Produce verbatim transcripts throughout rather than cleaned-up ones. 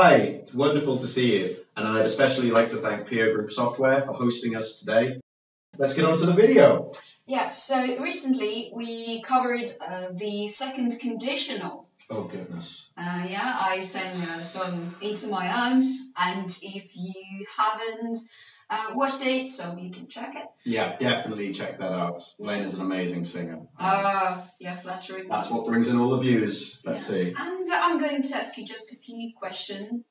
Hi, it's wonderful to see you, and I'd especially like to thank Peer Group Software for hosting us today. Let's get on to the video. Yeah, so recently we covered uh, the second conditional. Oh, goodness. Uh, yeah, I sang a song, It's in My Arms, and if you haven't uh, watched it, so you can check it. Yeah, definitely check that out. Lane is an amazing singer. Oh, uh, yeah, flattering. That's what brings in all the views. Let's yeah. see. And uh, I'm going to ask you just a few question,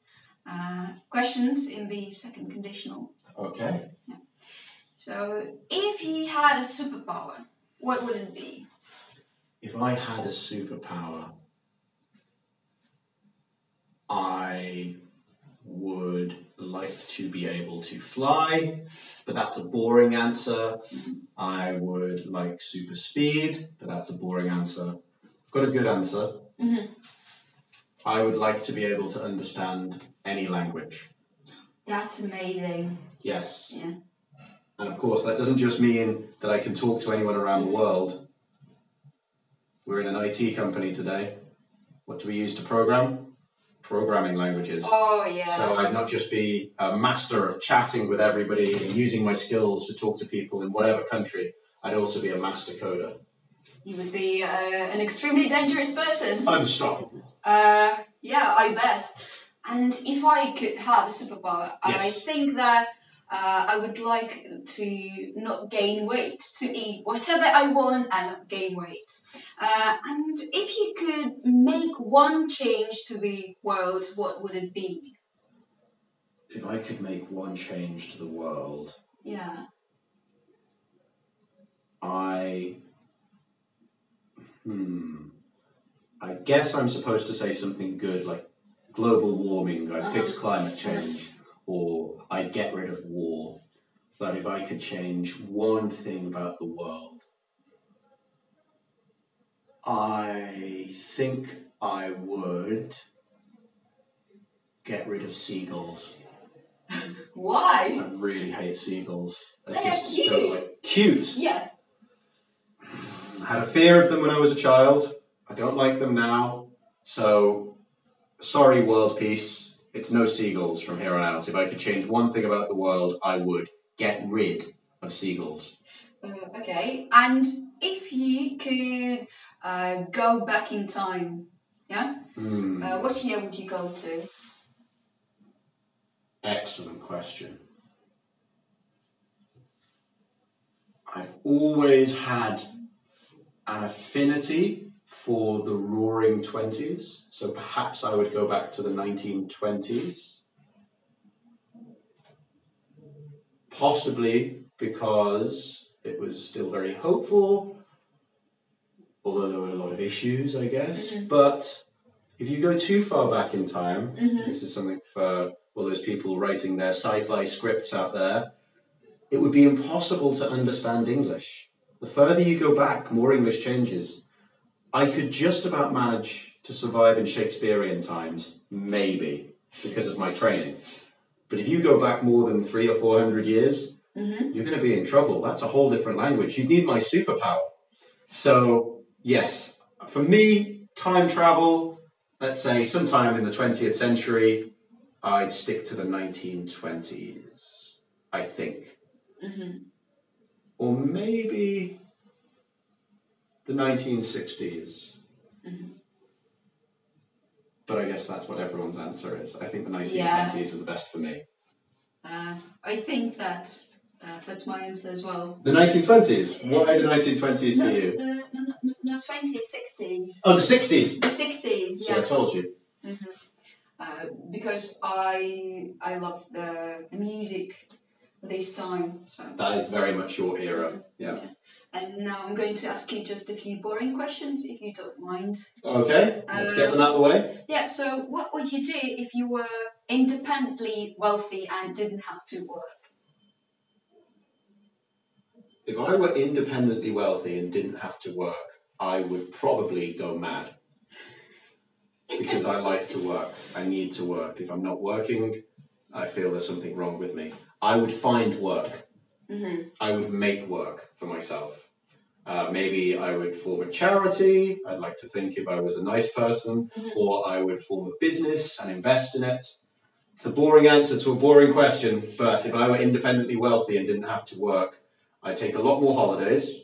uh, questions in the second conditional. Okay. Yeah. So, if you had a superpower, what would it be? If I had a superpower, I would like to be able to fly, but that's a boring answer. I would like super speed, but that's a boring answer. I've got a good answer. Mm-hmm. I would like to be able to understand any language. That's amazing. Yes. Yeah. And of course, that doesn't just mean that I can talk to anyone around the world. We're in an I T company today. What do we use to program? Programming languages. Oh, yeah. So I'd not just be a master of chatting with everybody and using my skills to talk to people in whatever country. I'd also be a master coder. You would be uh, an extremely dangerous person. Unstoppable. Uh, yeah, I bet. And if I could have a superpower, yes. I think that Uh, I would like to not gain weight, to eat whatever I want and not gain weight. Uh, and if you could make one change to the world, what would it be? If I could make one change to the world... Yeah. I... Hmm... I guess I'm supposed to say something good, like global warming, I uh-huh. fix climate change. Or I'd get rid of war. But if I could change one thing about the world, I think I would get rid of seagulls. Why? I really hate seagulls. I They're just cute. Don't like... Cute? Yeah. I had a fear of them when I was a child. I don't like them now. So, sorry, world peace. It's no seagulls from here on out. If I could change one thing about the world, I would get rid of seagulls. Uh, okay, and if you could uh, go back in time, yeah? Mm. Uh, what year would you go to? Excellent question. I've always had an affinity for the roaring twenties, so perhaps I would go back to the nineteen twenties. Possibly because it was still very hopeful, although there were a lot of issues, I guess. Mm-hmm. But if you go too far back in time, mm-hmm. this is something for all those people writing their sci-fi scripts out there, it would be impossible to understand English. The further you go back, more English changes. I could just about manage to survive in Shakespearean times, maybe, because of my training. But if you go back more than three or four hundred years, mm-hmm. you're going to be in trouble. That's a whole different language. You'd need my superpower. So, yes, for me, time travel, let's say sometime in the twentieth century, I'd stick to the nineteen twenties, I think. Mm-hmm. Or maybe... the nineteen sixties. Mm-hmm. But I guess that's what everyone's answer is. I think the nineteen twenties yeah. are the best for me. Uh, I think that uh, that's my answer as well. The nineteen twenties? Uh, Why the nineteen twenties not, for you? Uh, no, no, no, not twenties, sixties. Oh, the sixties? The sixties, yeah. So I told you. Mm-hmm. uh, because I, I love the, the music this time. So. That is very much your era, yeah. yeah. And now I'm going to ask you just a few boring questions, if you don't mind. Okay, let's um, get them out of the way. Yeah, so what would you do if you were independently wealthy and didn't have to work? If I were independently wealthy and didn't have to work, I would probably go mad. Because I like to work. I need to work. If I'm not working, I feel there's something wrong with me. I would find work. Mm-hmm. I would make work for myself. Uh, maybe I would form a charity, I'd like to think if I was a nice person, or I would form a business and invest in it. It's a boring answer to a boring question, but if I were independently wealthy and didn't have to work, I'd take a lot more holidays,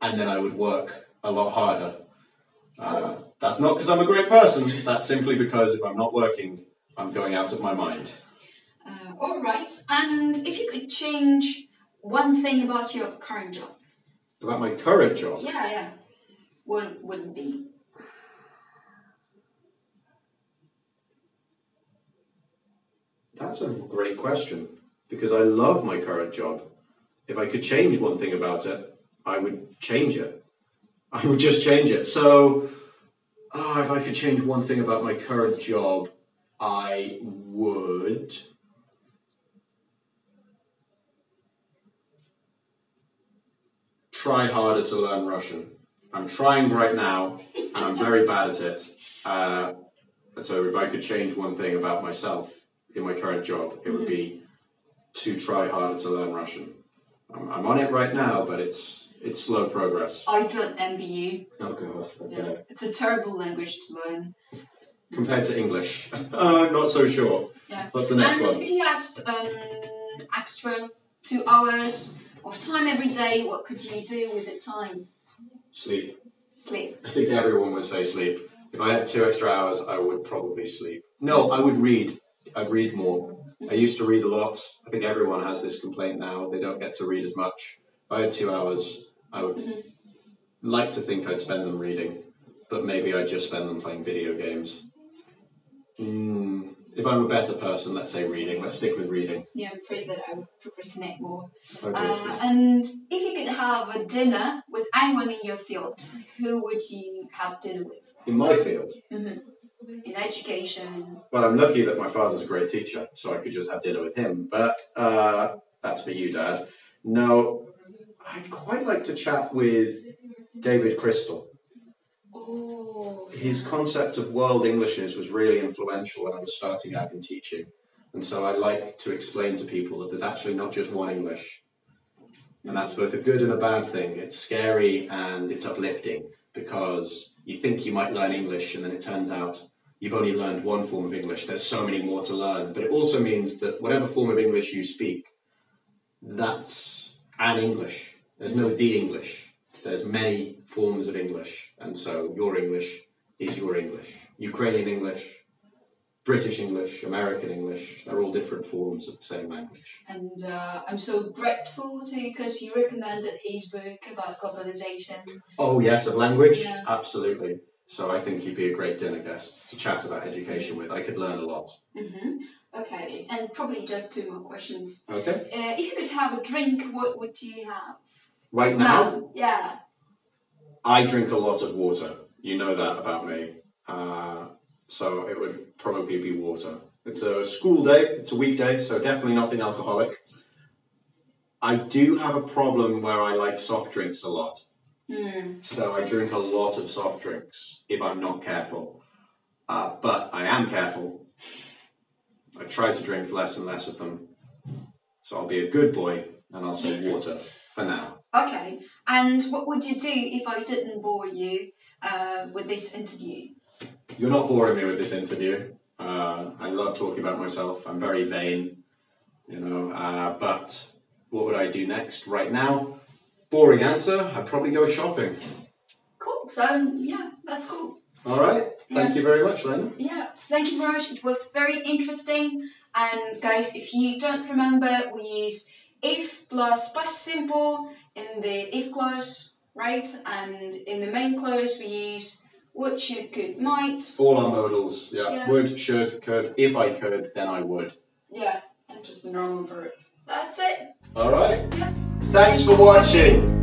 and then I would work a lot harder. Uh, that's not because I'm a great person, that's simply because if I'm not working, I'm going out of my mind. Uh, all right, and if you could change one thing about your current job? About my current job? Yeah, yeah. What would it be? That's a great question, because I love my current job. If I could change one thing about it, I would change it. I would just change it. So, oh, if I could change one thing about my current job, I would... try harder to learn Russian. I'm trying right now, and I'm very bad at it. Uh, so if I could change one thing about myself in my current job, it would be to try harder to learn Russian. I'm, I'm on it right now, but it's it's slow progress. I don't envy you. Oh God, okay. Yeah. It's a terrible language to learn. Compared to English. uh, not so sure. Yeah. What's the next and one? And if you had um, extra two hours of time every day, what could you do with the time? Sleep. Sleep. I think everyone would say sleep. If I had two extra hours, I would probably sleep. No, I would read. I'd read more. I used to read a lot. I think everyone has this complaint now. They don't get to read as much. If I had two hours, I would mm-hmm. like to think I'd spend them reading, but maybe I'd just spend them playing video games. Mm. If I'm a better person, let's say reading. Let's stick with reading. Yeah, I'm afraid that I would procrastinate more. Okay. Uh, and if you could have a dinner with anyone in your field, who would you have dinner with? In my field? Mm-hmm. In education? Well, I'm lucky that my father's a great teacher, so I could just have dinner with him. But uh, that's for you, Dad. No, I'd quite like to chat with David Crystal. His concept of world Englishes was really influential when I was starting out in teaching. And so I like to explain to people that there's actually not just one English. And that's both a good and a bad thing. It's scary and it's uplifting because you think you might learn English and then it turns out you've only learned one form of English. There's so many more to learn. But it also means that whatever form of English you speak, that's an English. There's no the English. There's many forms of English, and so your English is your English. Ukrainian English, British English, American English, they're all different forms of the same language. And uh, I'm so grateful to you because you recommended his book about globalization. Oh yes, of language? Yeah. Absolutely. So I think you'd be a great dinner guest to chat about education with. I could learn a lot. Mm-hmm. Okay, and probably just two more questions. Okay. Uh, if you could have a drink, what would you have? Right now? No, yeah. I drink a lot of water. You know that about me. Uh, so it would probably be water. It's a school day, it's a weekday, so definitely nothing alcoholic. I do have a problem where I like soft drinks a lot. Mm. So I drink a lot of soft drinks if I'm not careful. Uh, but I am careful. I try to drink less and less of them. So I'll be a good boy and I'll say water. For now. Okay, and what would you do if I didn't bore you uh, with this interview? You're not boring me with this interview. Uh, I love talking about myself. I'm very vain, you know, uh, but what would I do next? Right now, boring answer, I'd probably go shopping. Cool, so yeah, that's cool. All right, thank yeah. you very much, Lena. Yeah, thank you very much. It was very interesting. And guys, if you don't remember, we use if plus past simple in the if clause, right? And in the main clause, we use would, should, could, might. All our modals, yeah. yeah. Would, should, could. If I could, then I would. Yeah, and just the normal verb. That's it. All right. Yeah. Thanks for watching.